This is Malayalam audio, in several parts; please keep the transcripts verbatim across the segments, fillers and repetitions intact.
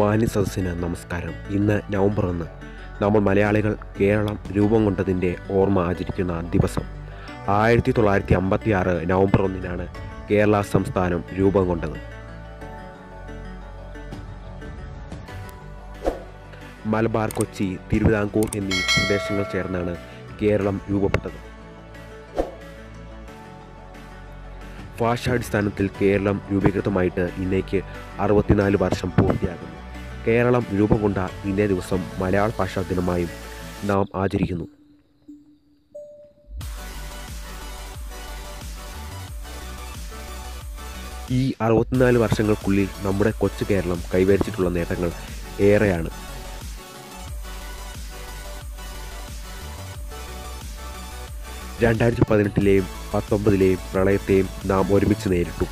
മാന്യ സദസ്സിന് നമസ്കാരം. ഇന്ന് നവംബർ ഒന്ന് നമ്മൾ മലയാളികൾ കേരളം രൂപം കൊണ്ടതിൻ്റെ ഓർമ്മ ആചരിക്കുന്ന ദിവസം. ആയിരത്തി തൊള്ളായിരത്തി അമ്പത്തി ആറ് നവംബർ ഒന്നിനാണ് കേരള സംസ്ഥാനം രൂപം കൊണ്ടത്. മലബാർ, കൊച്ചി, തിരുവിതാംകൂർ എന്നീ പ്രദേശങ്ങൾ ചേർന്നാണ് കേരളം രൂപപ്പെട്ടത്. ഭാഷാടിസ്ഥാനത്തിൽ കേരളം രൂപീകൃതമായിട്ട് ഇന്നേക്ക് അറുപത്തിനാല് വർഷം പൂർത്തിയാകുന്നു. കേരളം രൂപം കൊണ്ട ഇന്നേ ദിവസം മലയാള ഭാഷാ ദിനമായും നാം ആചരിക്കുന്നു. ഈ അറുപത്തിനാല് വർഷങ്ങൾക്കുള്ളിൽ നമ്മുടെ കൊച്ചു കേരളം കൈവരിച്ചിട്ടുള്ള നേട്ടങ്ങൾ ഏറെയാണ്. രണ്ടായിരത്തി പതിനെട്ടിലെയും പത്തൊമ്പതിലെയും പ്രളയത്തെയും നാം ഒരുമിച്ച് നേരിട്ടു.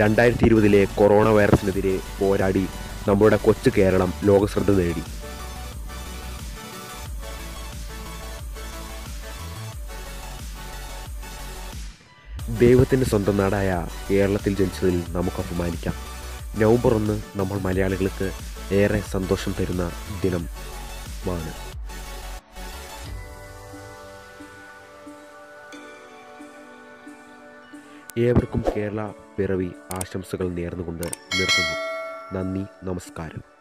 രണ്ടായിരത്തി ഇരുപതിലെ കൊറോണ വൈറസിനെതിരെ പോരാടി നമ്മുടെ കൊച്ചു കേരളം ലോകശ്രദ്ധ നേടി. ദൈവത്തിൻ്റെ സ്വന്തം നാടായ കേരളത്തിൽ ജനിച്ചതിൽ നമുക്ക് അഭിമാനിക്കാം. നവംബർ ഒന്ന് നമ്മൾ മലയാളികൾക്ക് ഏറെ സന്തോഷം തരുന്ന ദിനമാണ്. ഏവർക്കും കേരള പിറവി ആശംസകൾ നേർന്നുകൊണ്ട് നിർത്തുന്നു. നന്ദി, നമസ്കാരം.